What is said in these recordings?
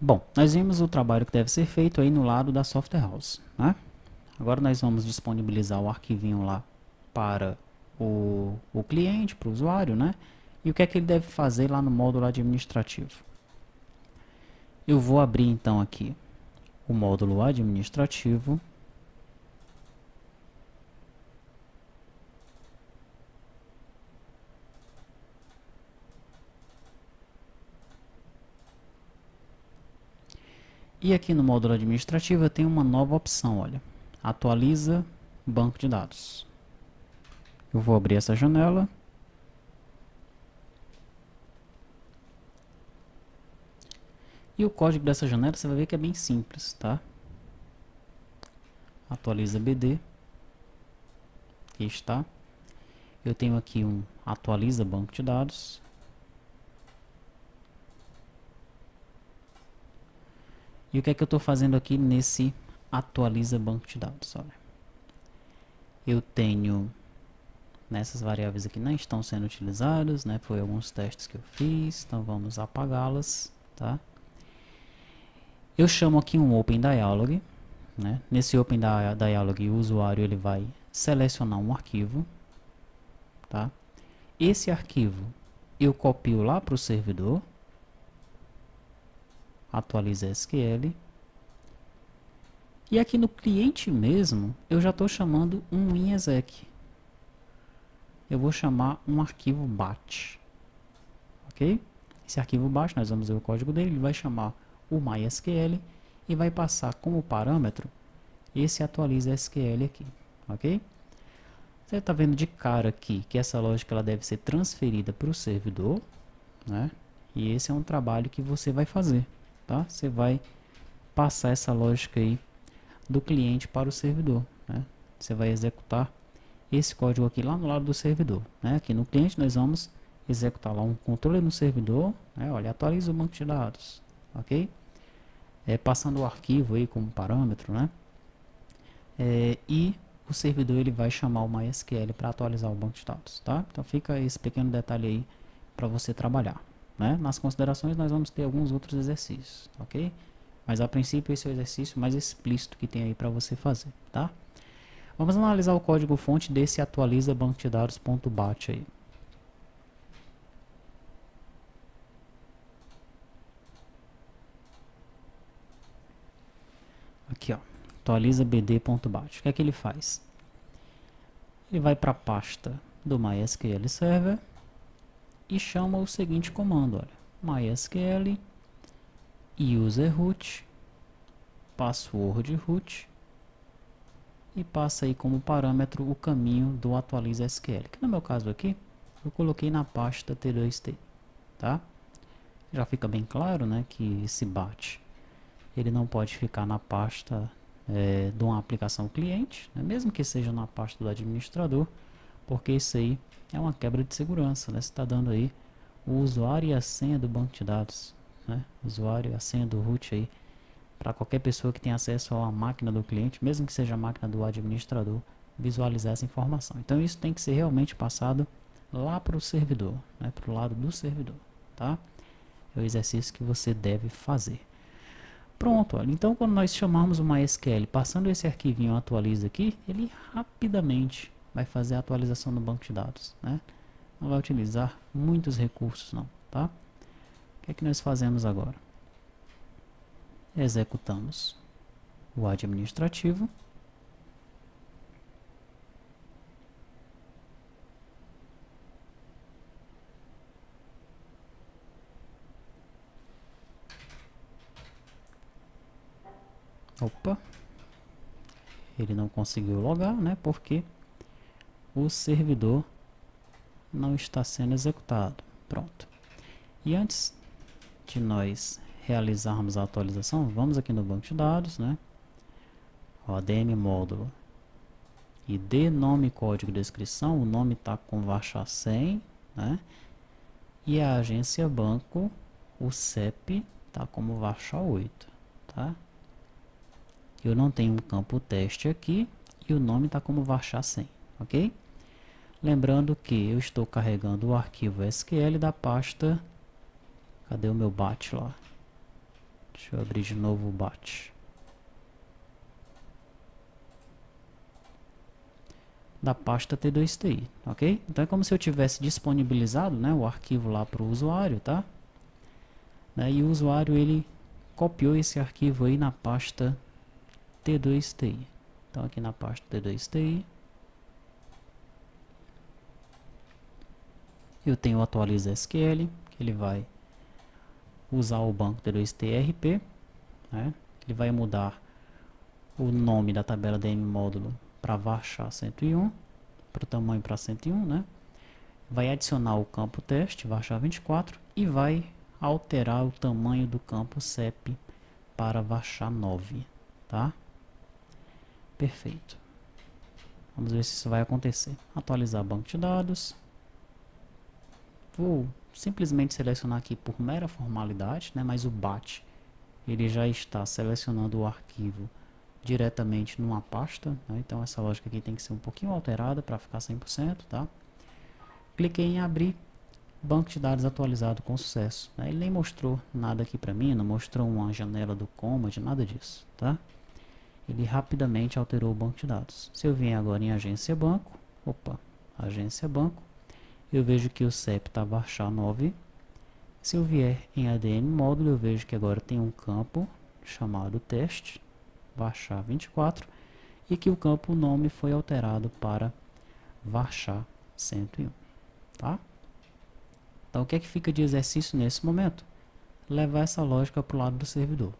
Bom, nós vimos o trabalho que deve ser feito aí no lado da Software House, né? Agora nós vamos disponibilizar o arquivinho lá para o cliente, para o usuário, né? E o que é que ele deve fazer lá no módulo administrativo? Eu vou abrir então aqui o módulo administrativo. E aqui no módulo administrativo eu tenho uma nova opção, olha, atualiza banco de dados. Eu vou abrir essa janela. E o código dessa janela você vai ver que é bem simples, tá? Atualiza BD. Aqui está. Eu tenho aqui um atualiza banco de dados. E o que é que eu estou fazendo aqui nesse atualiza banco de dados? Olha, eu tenho nessas variáveis aqui, não estão sendo utilizadas, né? Foi alguns testes que eu fiz, então vamos apagá-las, tá? Eu chamo aqui um Open Dialog, né? Nesse Open Dialog o usuário ele vai selecionar um arquivo, tá? Esse arquivo eu copio lá para o servidor. Atualiza SQL. E aqui no cliente mesmo, eu já estou chamando um InSec. Eu vou chamar um arquivo bat. Ok? Esse arquivo bat, nós vamos ver o código dele. Ele vai chamar o MySQL e vai passar como parâmetro esse atualiza SQL aqui. Ok? Você está vendo de cara aqui que essa lógica ela deve ser transferida para o servidor, né? E esse é um trabalho que você vai fazer. Tá? Você vai passar essa lógica aí do cliente para o servidor, né? Você vai executar esse código aqui lá no lado do servidor, né? Aqui no cliente nós vamos executar lá um controle no servidor, né? Olha, atualiza o banco de dados, ok? Passando o arquivo aí como parâmetro, né? E o servidor ele vai chamar o MySQL para atualizar o banco de dados, tá? Então fica esse pequeno detalhe aí para você trabalhar. Né? Nas considerações nós vamos ter alguns outros exercícios, ok? Mas a princípio esse é o exercício mais explícito que tem aí para você fazer, tá? Vamos analisar o código fonte desse atualiza banco de dados.bat aí. Aqui ó, atualiza bd.bat. O que é que ele faz? Ele vai para a pasta do MySQL Server e chama o seguinte comando, olha, mysql user root password root e passa aí como parâmetro o caminho do atualiza SQL, que no meu caso aqui eu coloquei na pasta T2T, tá? Já fica bem claro, né, que esse bat ele não pode ficar na pasta de uma aplicação cliente, né, mesmo que seja na pasta do administrador, porque isso aí é uma quebra de segurança, né? Você está dando aí o usuário e a senha do banco de dados, né? O usuário e a senha do root aí para qualquer pessoa que tenha acesso à máquina do cliente, mesmo que seja a máquina do administrador, visualizar essa informação. Então isso tem que ser realmente passado lá para o servidor, né? Para o lado do servidor, tá? É o exercício que você deve fazer. Pronto, olha. Então quando nós chamarmos o MySQL, passando esse arquivinho atualiza aqui, ele rapidamente vai fazer a atualização do banco de dados, né? Não vai utilizar muitos recursos não, tá? O que é que nós fazemos agora? Executamos o administrativo. Opa! Ele não conseguiu logar, né? Porque o servidor não está sendo executado. Pronto. E antes de nós realizarmos a atualização, vamos aqui no banco de dados, né? ADM módulo ID, nome, código, descrição. O nome está com varchar 100, né? E a agência banco, o CEP está como varchar 8, tá? Eu não tenho um campo teste aqui e o nome está como varchar 100, ok? Lembrando que eu estou carregando o arquivo SQL da pasta, cadê o meu bat lá? Deixa eu abrir de novo o BAT. Da pasta T2TI, ok? Então é como se eu tivesse disponibilizado, né, o arquivo lá para o usuário, tá? E o usuário ele copiou esse arquivo aí na pasta T2TI. Então aqui na pasta T2TI eu tenho o atualiza SQL, que ele vai usar o banco T2TRP, né? Ele vai mudar o nome da tabela DM módulo para varchar 101, para o tamanho para 101, né? Vai adicionar o campo teste, varchar 24, e vai alterar o tamanho do campo CEP para varchar 9, tá? Perfeito. Vamos ver se isso vai acontecer. Atualizar banco de dados. Vou simplesmente selecionar aqui por mera formalidade, né? Mas o BAT ele já está selecionando o arquivo diretamente numa pasta, né? Então essa lógica aqui tem que ser um pouquinho alterada para ficar 100%, tá? Cliquei em abrir, banco de dados atualizado com sucesso, né? Ele nem mostrou nada aqui para mim, não mostrou uma janela do comma, de nada disso, tá? Ele rapidamente alterou o banco de dados. Se eu vim agora em agência banco, agência banco, eu vejo que o CEP está varchar 9. Se eu vier em ADM módulo, eu vejo que agora tem um campo chamado teste, varchar 24, e que o campo nome foi alterado para varchar 101, tá? Então o que é que fica de exercício nesse momento? Levar essa lógica para o lado do servidor,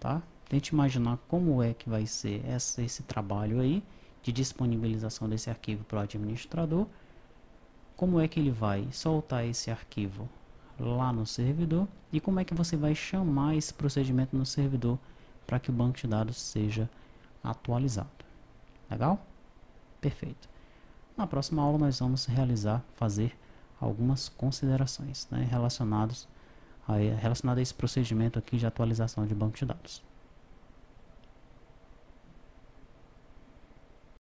tá? Tente imaginar como é que vai ser esse trabalho aí de disponibilização desse arquivo para o administrador, como é que ele vai soltar esse arquivo lá no servidor e como é que você vai chamar esse procedimento no servidor para que o banco de dados seja atualizado. Legal? Perfeito. Na próxima aula nós vamos fazer algumas considerações, né, relacionadas a esse procedimento aqui de atualização de banco de dados.